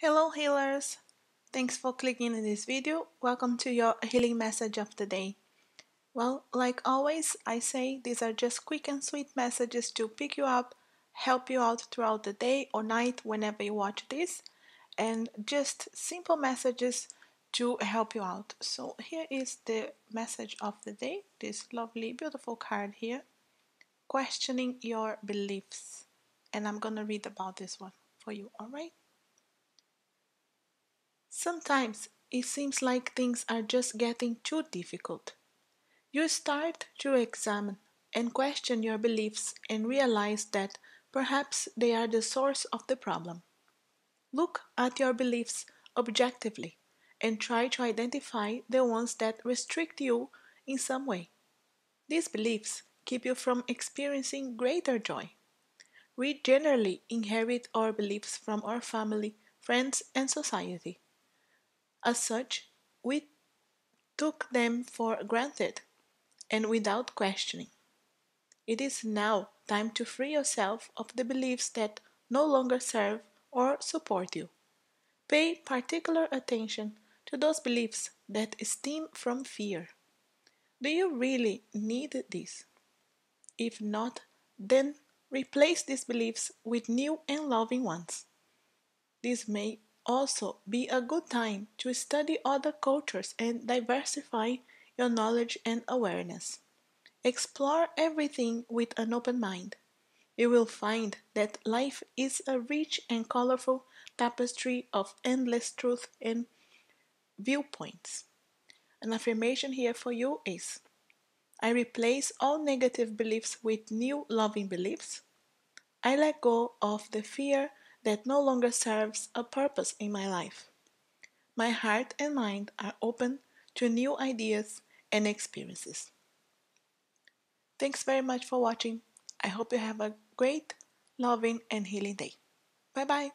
Hello healers! Thanks for clicking on this video. Welcome to your healing message of the day. Well, like always, I say these are just quick and sweet messages to pick you up, help you out throughout the day or night whenever you watch this, and just simple messages to help you out. So here is the message of the day, this lovely beautiful card here, questioning your beliefs. And I'm gonna read about this one for you, alright? Sometimes it seems like things are just getting too difficult. You start to examine and question your beliefs and realize that perhaps they are the source of the problem. Look at your beliefs objectively and try to identify the ones that restrict you in some way. These beliefs keep you from experiencing greater joy. We generally inherit our beliefs from our family, friends, and society. As such, we took them for granted and without questioning. It is now time to free yourself of the beliefs that no longer serve or support you. Pay particular attention to those beliefs that stem from fear. Do you really need this? If not, then replace these beliefs with new and loving ones. This may also be a good time to study other cultures and diversify your knowledge and awareness. Explore everything with an open mind. You will find that life is a rich and colorful tapestry of endless truth and viewpoints. An affirmation here for you is: I replace all negative beliefs with new loving beliefs. I let go of the fear that no longer serves a purpose in my life. My heart and mind are open to new ideas and experiences. Thanks very much for watching. I hope you have a great, loving, and healing day. Bye bye!